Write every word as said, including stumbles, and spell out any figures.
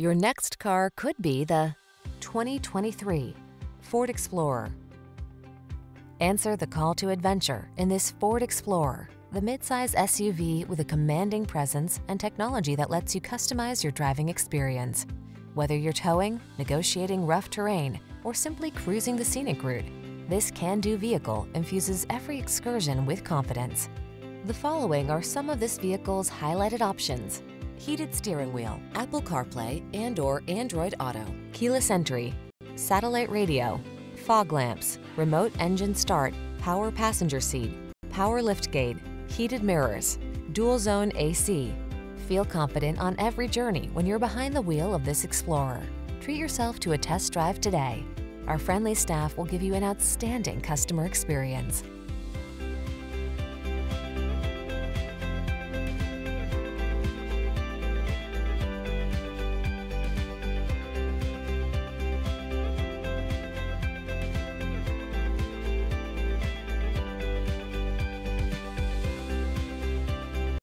Your next car could be the twenty twenty-three Ford Explorer. Answer the call to adventure in this Ford Explorer, the midsize S U V with a commanding presence and technology that lets you customize your driving experience. Whether you're towing, negotiating rough terrain, or simply cruising the scenic route, this can-do vehicle infuses every excursion with confidence. The following are some of this vehicle's highlighted options: heated steering wheel, Apple CarPlay and/or Android Auto, keyless entry, satellite radio, fog lamps, remote engine start, power passenger seat, power liftgate, heated mirrors, dual zone A C. Feel confident on every journey when you're behind the wheel of this Explorer. Treat yourself to a test drive today. Our friendly staff will give you an outstanding customer experience.